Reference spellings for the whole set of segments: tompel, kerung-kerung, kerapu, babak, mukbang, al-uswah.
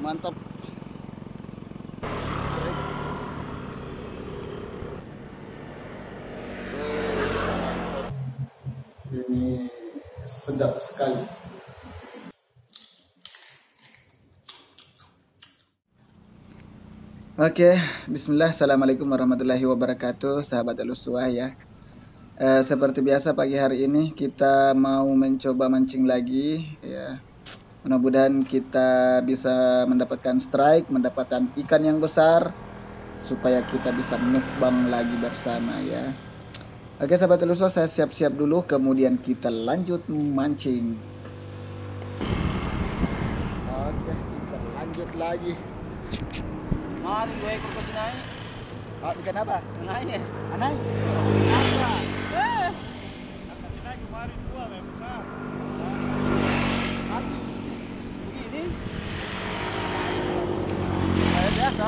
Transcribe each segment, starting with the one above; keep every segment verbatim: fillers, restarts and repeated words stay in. Mantap. Ini sedap sekali. Oke, bismillah, assalamualaikum warahmatullahi wabarakatuh, sahabat al-uswah ya. E, seperti biasa pagi hari ini kita mau mencoba mancing lagi ya. Mudah-mudahan kita bisa mendapatkan strike, mendapatkan ikan yang besar, supaya kita bisa mukbang lagi bersama ya. Oke sahabat al-uswah, saya siap-siap dulu, kemudian kita lanjut mancing. Oke, kita lanjut lagi. Mari gue ikut ke sini. Oh, ikan apa? Anai. Anai. Apa? Eh. Akan kita kemarin dua besar. Habis. Begini. Kayak biasa.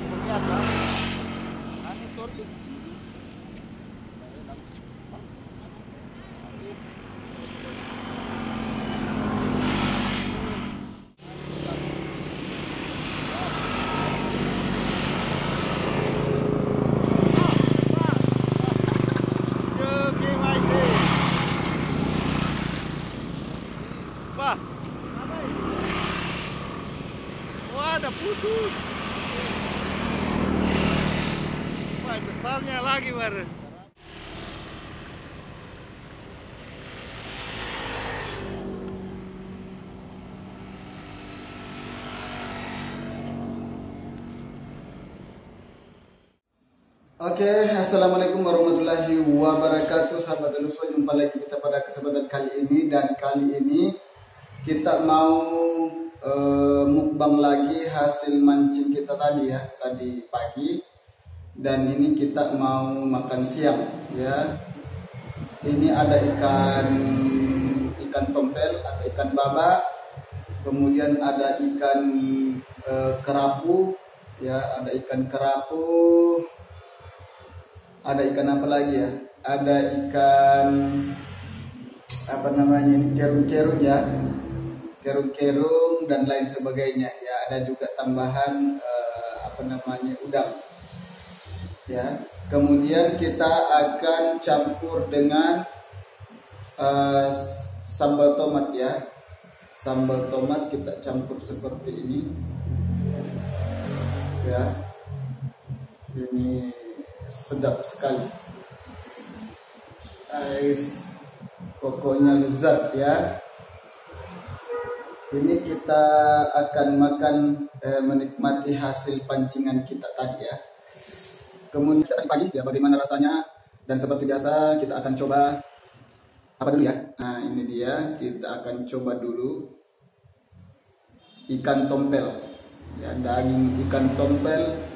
Seperti biasa. Anai sorti. Wah, besarnya lagi baru. Oke, assalamualaikum warahmatullahi wabarakatuh, sahabat al-uswah. Jumpa lagi kita pada kesempatan kali ini, dan kali ini kita mau Uh, mukbang lagi hasil mancing kita tadi ya, tadi pagi, dan ini kita mau makan siang ya. Ini ada ikan ikan tompel atau ikan babak, kemudian ada ikan uh, kerapu ya, ada ikan kerapu, ada ikan apa lagi ya, ada ikan apa namanya ini, kerung-kerung ya, kerung-kerung dan lain sebagainya ya. Ada juga tambahan eh, apa namanya udang ya. Kemudian kita akan campur dengan eh, sambal tomat ya, sambal tomat kita campur seperti ini ya. Ini sedap sekali, guys, pokoknya lezat ya. Ini kita akan makan, eh, menikmati hasil pancingan kita tadi ya. Kemudian tadi pagi ya, bagaimana rasanya. Dan seperti biasa kita akan coba apa dulu ya. Nah ini dia, kita akan coba dulu ikan tompel ya, daging ikan tompel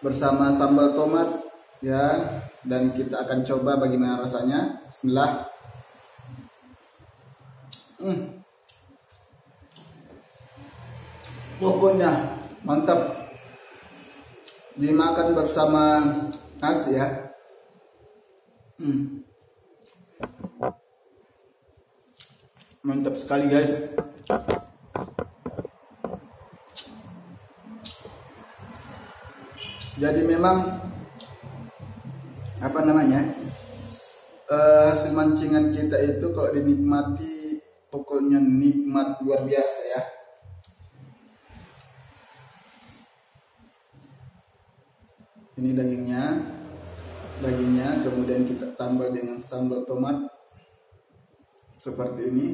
bersama sambal tomat ya. Dan kita akan coba bagaimana rasanya. Bismillah. Hmm. Pokoknya mantap, dimakan bersama nasi ya. hmm. Mantap sekali guys. Jadi memang apa namanya, uh, hasil mancingan kita itu kalau dinikmati pokoknya nikmat luar biasa ya. Ini dagingnya, dagingnya, kemudian kita tambal dengan sambal tomat seperti ini,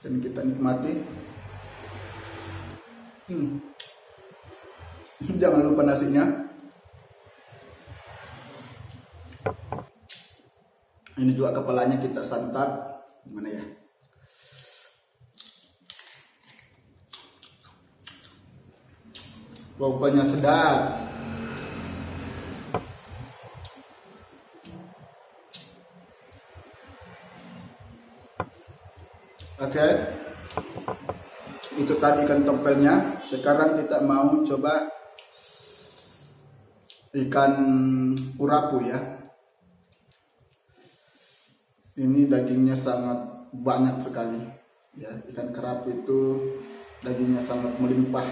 dan kita nikmati. Hmm. Jangan lupa nasinya. Ini juga kepalanya kita santap. Gimana ya? Pokoknya sedap. Oke, okay. Itu tadi ikan tompelnya. Sekarang kita mau coba ikan kerapu ya. Ini dagingnya sangat banyak sekali. Ya, ikan kerapu itu dagingnya sangat melimpah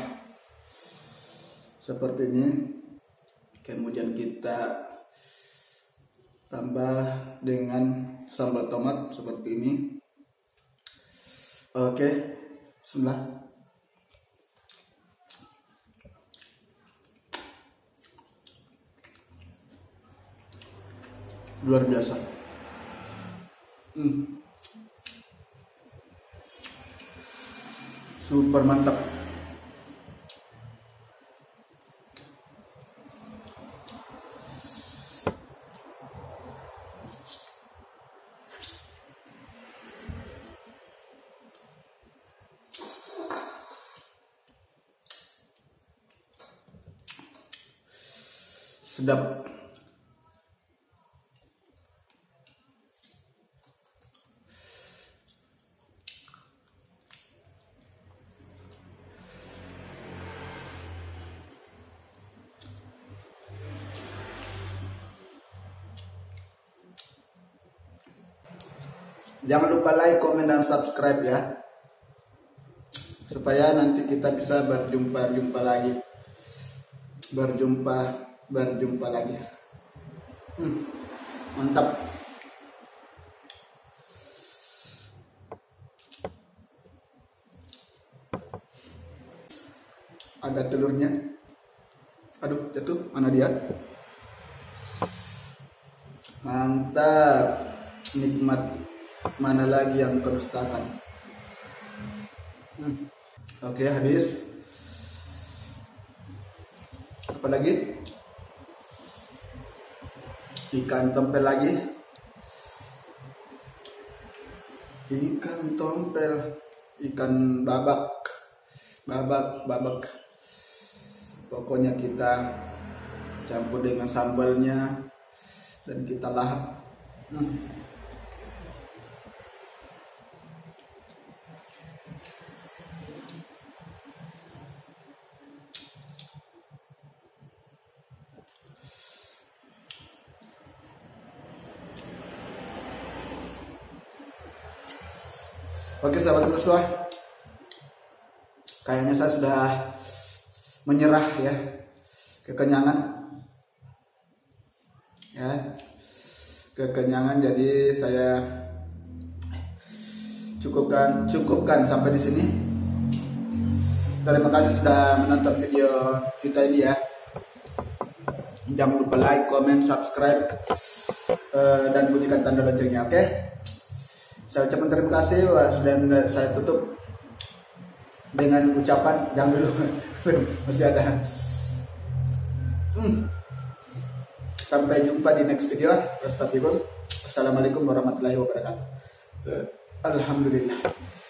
seperti ini. Kemudian kita tambah dengan sambal tomat seperti ini. Oke, bismillah. Luar biasa. hmm. Super mantap. Sedap. Jangan lupa like, komen, dan subscribe ya, supaya nanti kita bisa berjumpa, jumpa lagi, berjumpa, berjumpa lagi. Hmm, mantap. Ada telurnya. Aduh, jatuh. Mana dia? Mantap, nikmat. Mana lagi yang kau dustakan? hmm. Oke, habis. Apa lagi? Ikan tompel lagi. Ikan tompel Ikan babak Babak, babak Pokoknya kita campur dengan sambalnya dan kita lahap. hmm. Oke sahabat al-uswah, kayaknya saya sudah menyerah ya, kekenyangan ya, kekenyangan. Jadi saya cukupkan cukupkan sampai di sini. Terima kasih sudah menonton video kita ini ya. Jangan lupa like, comment, subscribe, dan bunyikan tanda loncengnya. Oke. Saya ucapkan terima kasih. Sudah saya tutup dengan ucapan, jangan dulu, masih ada. hmm. Sampai jumpa di next video. Wassalamualaikum warahmatullahi wabarakatuh. Alhamdulillah.